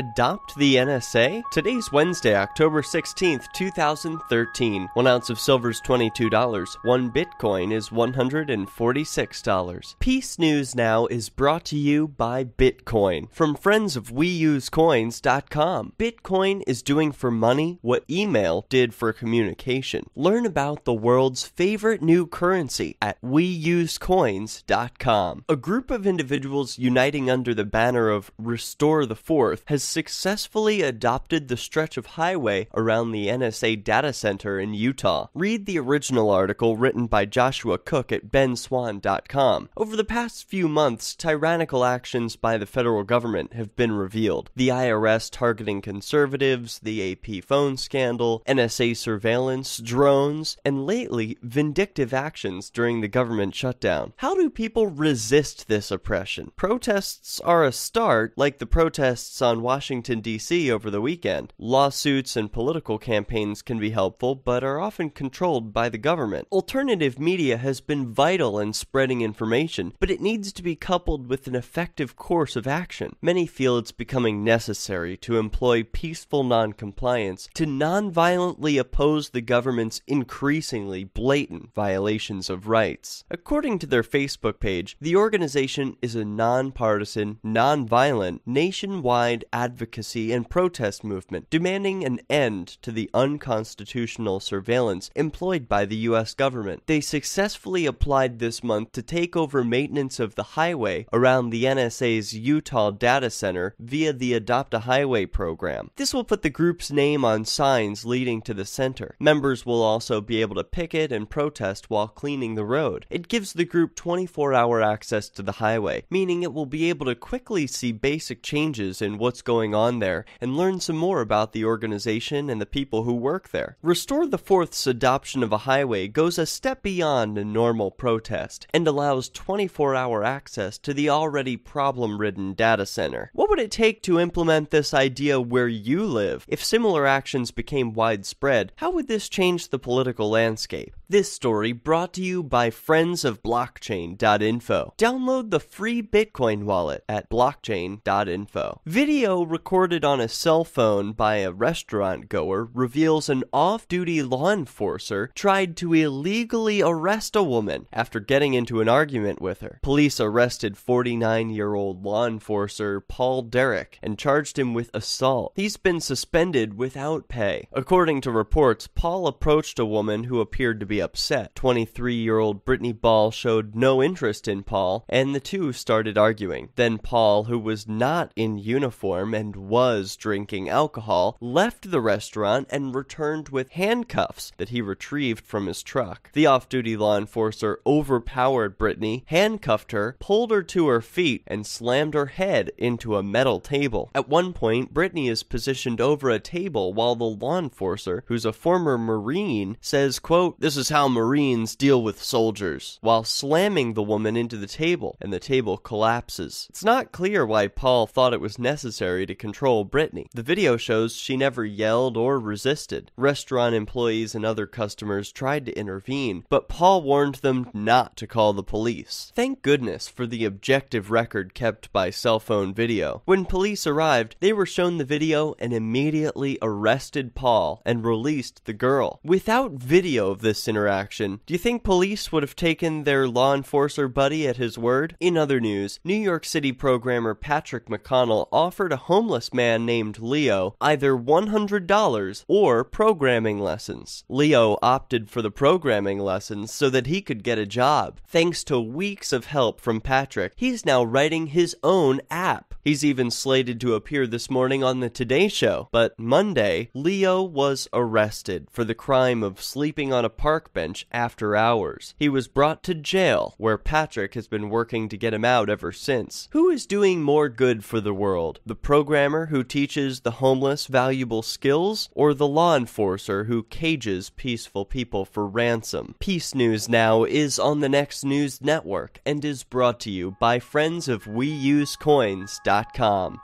Adopt the NSA? Today's Wednesday, October 16th, 2013. 1 ounce of silver is $22. One Bitcoin is $146. Peace News Now is brought to you by Bitcoin from friends of WeUseCoins.com. Bitcoin is doing for money what email did for communication. Learn about the world's favorite new currency at WeUseCoins.com. A group of individuals uniting under the banner of Restore the Fourth has successfully adopted the stretch of highway around the NSA data center in Utah. Read the original article written by Joshua Cook at benswan.com. Over the past few months, tyrannical actions by the federal government have been revealed. The IRS targeting conservatives, the AP phone scandal, NSA surveillance, drones, and lately, vindictive actions during the government shutdown. How do people resist this oppression? Protests are a start, like the protests on Washington, D.C. over the weekend. Lawsuits and political campaigns can be helpful, but are often controlled by the government. Alternative media has been vital in spreading information, but it needs to be coupled with an effective course of action. Many feel it's becoming necessary to employ peaceful noncompliance to non-violently oppose the government's increasingly blatant violations of rights. According to their Facebook page, the organization is a non-partisan, non-violent, nationwide advocacy and protest movement demanding an end to the unconstitutional surveillance employed by the U.S. government. They successfully applied this month to take over maintenance of the highway around the NSA's Utah data center via the Adopt a Highway program. This will put the group's name on signs leading to the center. Members will also be able to picket and protest while cleaning the road. It gives the group 24-hour access to the highway, meaning it will be able to quickly see basic changes in what's going on there and learn some more about the organization and the people who work there. Restore the Fourth's adoption of a highway goes a step beyond a normal protest and allows 24-hour access to the already problem-ridden data center. What would it take to implement this idea where you live? If similar actions became widespread, how would this change the political landscape? This story brought to you by friends of blockchain.info. Download the free Bitcoin wallet at blockchain.info. Video recorded on a cell phone by a restaurant goer reveals an off-duty law enforcer tried to illegally arrest a woman after getting into an argument with her. Police arrested 49-year-old law enforcer Paul Derrick and charged him with assault. He's been suspended without pay. According to reports, Paul approached a woman who appeared to be upset. 23-year-old Brittany Ball showed no interest in Paul, and the two started arguing. Then Paul, who was not in uniform and was drinking alcohol, left the restaurant and returned with handcuffs that he retrieved from his truck. The off-duty law enforcer overpowered Brittany, handcuffed her, pulled her to her feet, and slammed her head into a metal table. At one point, Brittany is positioned over a table while the law enforcer, who's a former Marine, says, quote, "This is how Marines deal with soldiers," while slamming the woman into the table, and the table collapses. It's not clear why Paul thought it was necessary to control Brittany. The video shows she never yelled or resisted. Restaurant employees and other customers tried to intervene, but Paul warned them not to call the police. Thank goodness for the objective record kept by cell phone video. When police arrived, they were shown the video and immediately arrested Paul and released the girl. Without video of the this interaction, do you think police would have taken their law enforcer buddy at his word? In other news, New York City programmer Patrick McConnell offered a homeless man named Leo either $100 or programming lessons. Leo opted for the programming lessons so that he could get a job. Thanks to weeks of help from Patrick, he's now writing his own app. He's even slated to appear this morning on the Today Show. But Monday, Leo was arrested for the crime of sleeping on a park bench after hours. He was brought to jail, where Patrick has been working to get him out ever since. Who is doing more good for the world? The programmer who teaches the homeless valuable skills, or the law enforcer who cages peaceful people for ransom? Peace News Now is on the Next News Network and is brought to you by friends of WeUseCoins.com.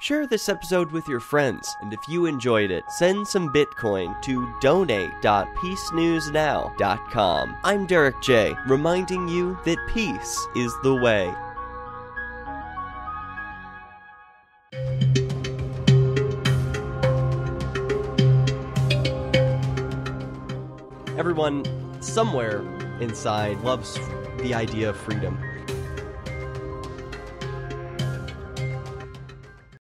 Share this episode with your friends, and if you enjoyed it, send some Bitcoin to donate.peacenewsnow.com. I'm Derek J, reminding you that peace is the way. everyone somewhere inside loves the idea of freedom.